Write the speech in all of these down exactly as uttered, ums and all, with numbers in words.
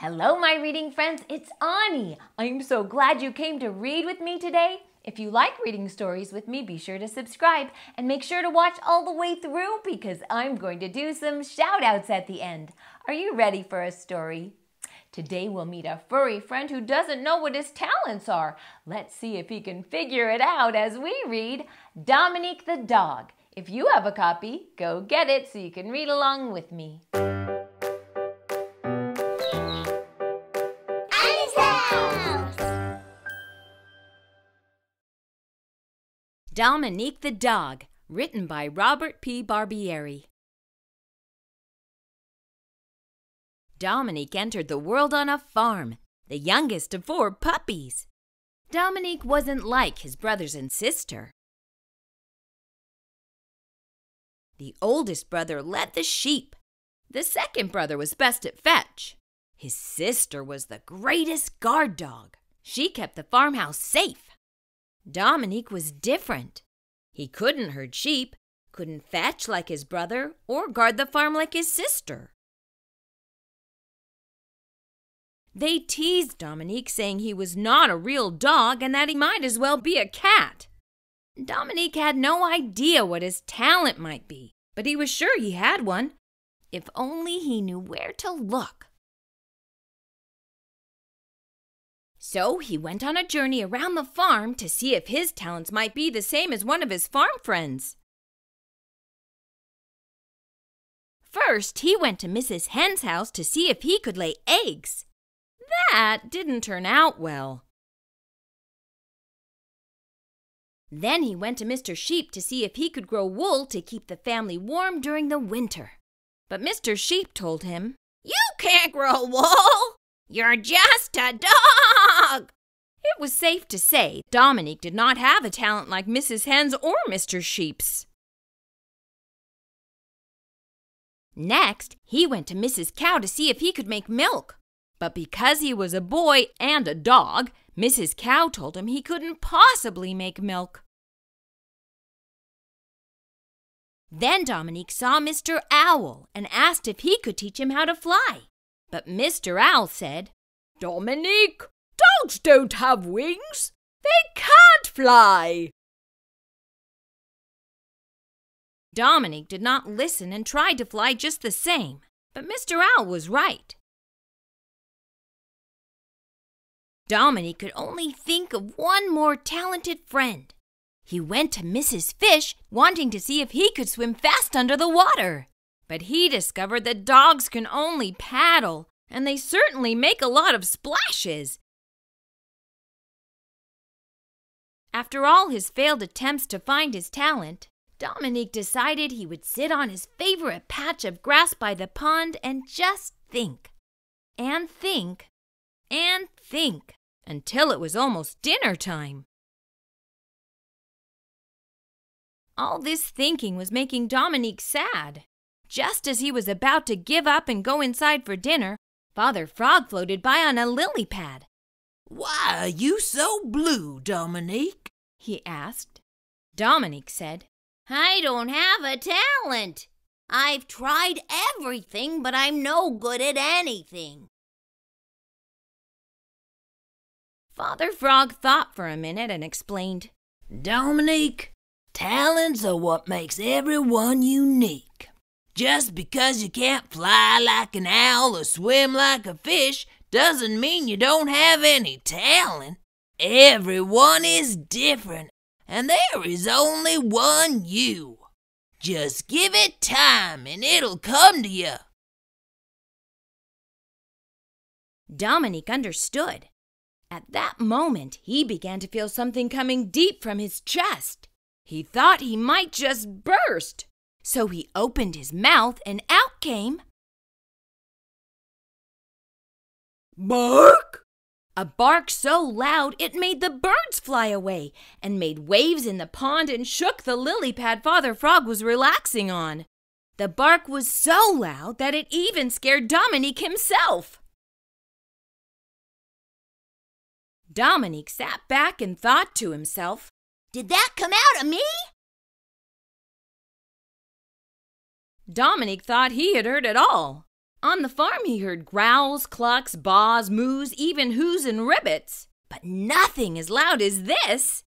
Hello, my reading friends, it's Ani. I'm so glad you came to read with me today. If you like reading stories with me, be sure to subscribe and make sure to watch all the way through because I'm going to do some shout outs at the end. Are you ready for a story? Today we'll meet a furry friend who doesn't know what his talents are. Let's see if he can figure it out as we read Dominique the Dog. If you have a copy, go get it so you can read along with me. Dominique the Dog, written by Robert P. Barbieri. Dominique entered the world on a farm, the youngest of four puppies. Dominique wasn't like his brothers and sister. The oldest brother led the sheep. The second brother was best at fetch. His sister was the greatest guard dog. She kept the farmhouse safe. Dominique was different. He couldn't herd sheep, couldn't fetch like his brother, or guard the farm like his sister. They teased Dominique, saying he was not a real dog and that he might as well be a cat. Dominique had no idea what his talent might be, but he was sure he had one, if only he knew where to look. So he went on a journey around the farm to see if his talents might be the same as one of his farm friends. First, he went to Missus Hen's house to see if he could lay eggs. That didn't turn out well. Then he went to Mister Sheep to see if he could grow wool to keep the family warm during the winter. But Mister Sheep told him, "You can't grow wool! You're just a dog!" It was safe to say Dominique did not have a talent like Missus Hen's or Mister Sheep's. Next, he went to Missus Cow to see if he could make milk. But because he was a boy and a dog, Missus Cow told him he couldn't possibly make milk. Then Dominique saw Mister Owl and asked if he could teach him how to fly. But Mister Owl said, "Dominique, dogs don't have wings. They can't fly." Dominique did not listen and tried to fly just the same, but Mister Owl was right. Dominique could only think of one more talented friend. He went to Missus Fish, wanting to see if he could swim fast under the water. But he discovered that dogs can only paddle, and they certainly make a lot of splashes. After all his failed attempts to find his talent, Dominique decided he would sit on his favorite patch of grass by the pond and just think, and think, and think, until it was almost dinner time. All this thinking was making Dominique sad. Just as he was about to give up and go inside for dinner, Father Frog floated by on a lily pad. "Why are you so blue, Dominique?" he asked. Dominique said, "I don't have a talent. I've tried everything, but I'm no good at anything." Father Frog thought for a minute and explained, "Dominique, talents are what makes everyone unique. Just because you can't fly like an owl or swim like a fish doesn't mean you don't have any talent. Everyone is different, and there is only one you. Just give it time and it'll come to you." Dominique understood. At that moment, he began to feel something coming deep from his chest. He thought he might just burst. So he opened his mouth and out came... "Bark!" A bark so loud it made the birds fly away and made waves in the pond and shook the lily pad Father Frog was relaxing on. The bark was so loud that it even scared Dominique himself. Dominique sat back and thought to himself, "Did that come out of me?" Dominique thought he had heard it all. On the farm he heard growls, clucks, baws, moos, even whoos and ribbits, but nothing as loud as this.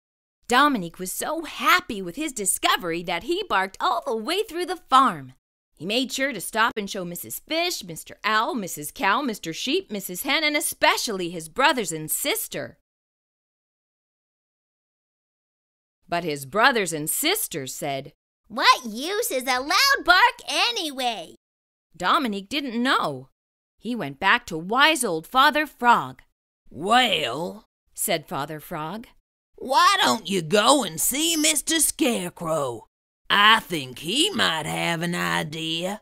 Dominique was so happy with his discovery that he barked all the way through the farm. He made sure to stop and show Missus Fish, Mister Owl, Missus Cow, Mister Sheep, Missus Hen, and especially his brothers and sister. But his brothers and sisters said, "What use is a loud bark anyway?" Dominique didn't know. He went back to wise old Father Frog. "Well," said Father Frog, "why don't you go and see Mister Scarecrow? I think he might have an idea."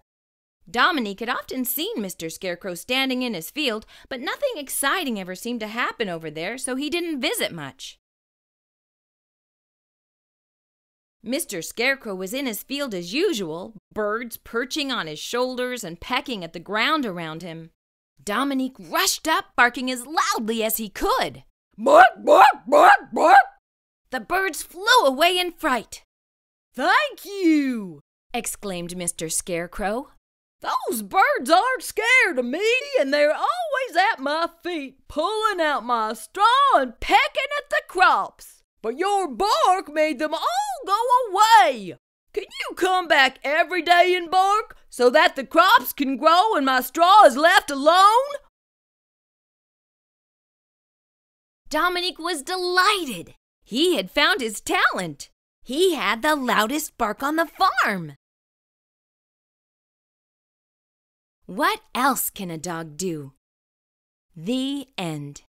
Dominique had often seen Mister Scarecrow standing in his field, but nothing exciting ever seemed to happen over there, so he didn't visit much. Mister Scarecrow was in his field as usual, birds perching on his shoulders and pecking at the ground around him. Dominique rushed up, barking as loudly as he could. "Bark, bark, bark, bark!" The birds flew away in fright. "Thank you!" exclaimed Mister Scarecrow. "Those birds aren't scared of me, and they're always at my feet, pulling out my straw and pecking at the crops. But your bark made them all go away. Can you come back every day and bark so that the crops can grow and my straw is left alone?" Dominique was delighted. He had found his talent. He had the loudest bark on the farm. What else can a dog do? The end.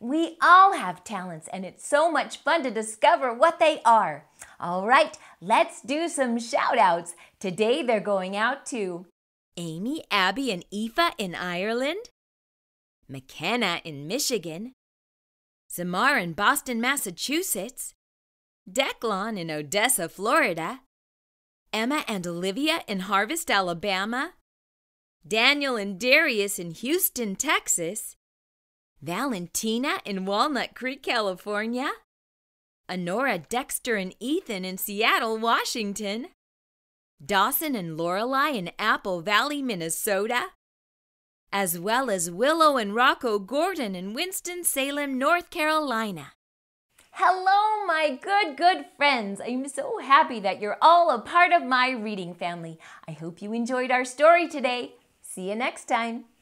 We all have talents, and it's so much fun to discover what they are. All right, let's do some shout-outs. Today they're going out to Amy, Abby, and Aoife in Ireland, McKenna in Michigan, Zamar in Boston, Massachusetts, Declan in Odessa, Florida, Emma and Olivia in Harvest, Alabama, Daniel and Darius in Houston, Texas, Valentina in Walnut Creek, California, Honora, Dexter, and Ethan in Seattle, Washington, Dawson and Lorelei in Apple Valley, Minnesota, as well as Willow and Rocco Gordon in Winston-Salem, North Carolina. Hello, my good, good friends. I'm so happy that you're all a part of my reading family. I hope you enjoyed our story today. See you next time.